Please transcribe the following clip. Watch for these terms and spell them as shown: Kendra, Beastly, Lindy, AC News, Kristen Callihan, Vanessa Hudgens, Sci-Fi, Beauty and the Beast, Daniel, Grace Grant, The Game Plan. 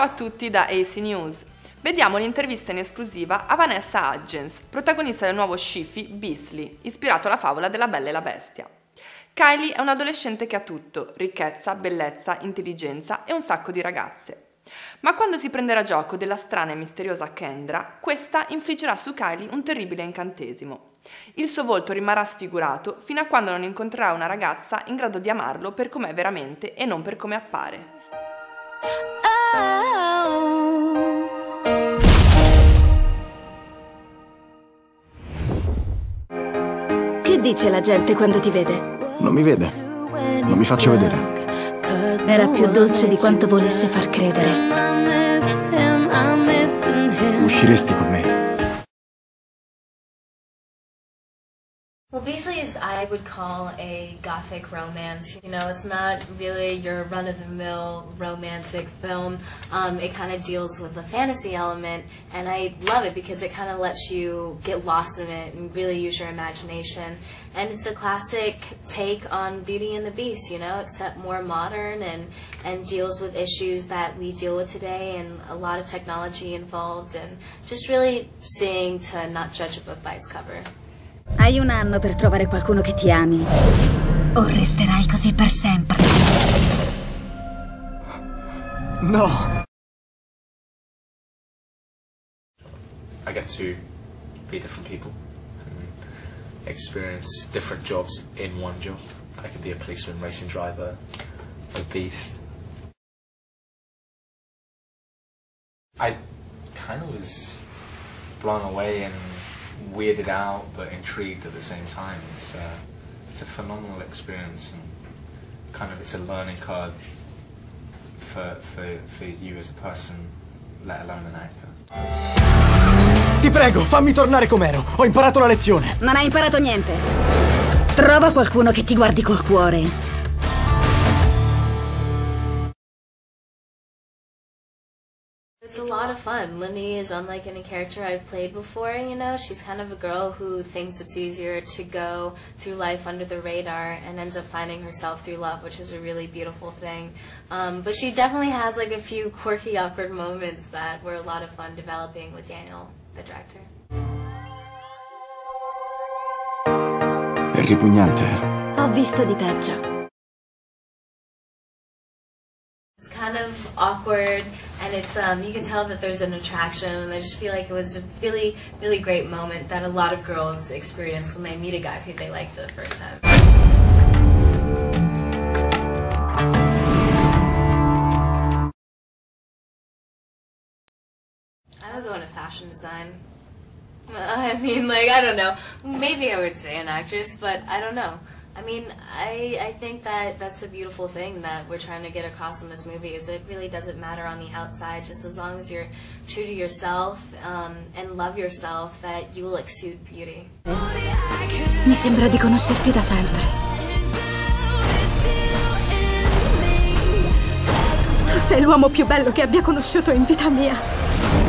Ciao a tutti da AC News. Vediamo l'intervista in esclusiva a Vanessa Hudgens, protagonista del nuovo sci-fi Beastly, ispirato alla favola della Bella e la Bestia. Kylie è un adolescente che ha tutto, ricchezza, bellezza, intelligenza e un sacco di ragazze. Ma quando si prenderà gioco della strana e misteriosa Kendra, questa infliggerà su Kylie un terribile incantesimo. Il suo volto rimarrà sfigurato fino a quando non incontrerà una ragazza in grado di amarlo per com'è veramente e non per come appare. Che dice la gente quando ti vede? Non mi vede, non mi faccio vedere. Era più dolce di quanto volesse far credere. Usciresti con me? Well, Beastly is, I would call, a gothic romance. You know, it's not really your run-of-the-mill romantic film. It kind of deals with the fantasy element, and I love it because it kind of lets you get lost in it and really use your imagination. And it's a classic take on Beauty and the Beast, you know, except more modern and deals with issues that we deal with today and a lot of technology involved and just really seeing to not judge a book by its cover. Hai un anno per trovare qualcuno che ti ami, o resterai così per sempre. No! I get to be different people and experience different jobs in one job. I could be a policeman, racing driver, a beast. I kind of was blown away and weirded out but intrigued at the same time. It's a phenomenal experience, and kind of it's a learning curve for you as a person, let alone an actor. Ti prego, fammi tornare com'ero. Ho imparato la lezione. Non hai imparato niente. Trova qualcuno che ti guardi col cuore. It's a lot of fun. Lindy is unlike any character I've played before, you know. She's kind of a girl who thinks it's easier to go through life under the radar and ends up finding herself through love, which is a really beautiful thing. But she definitely has like a few quirky, awkward moments that were a lot of fun developing with Daniel, the director. È ripugnante. Ho visto di peggio. It's kind of awkward, and it's you can tell that there's an attraction, and I just feel like it was a really, really great moment that a lot of girls experience when they meet a guy who they like for the first time. I would go into fashion design. I mean, like, I don't know. Maybe I would say an actress, but I don't know. I mean, I think that that's the beautiful thing that we're trying to get across in this movie, is it really doesn't matter on the outside, just as long as you're true to yourself and love yourself, that you will exude beauty. Mi sembra di conoscerti da sempre. Tu sei l'uomo più bello che abbia conosciuto in vita mia.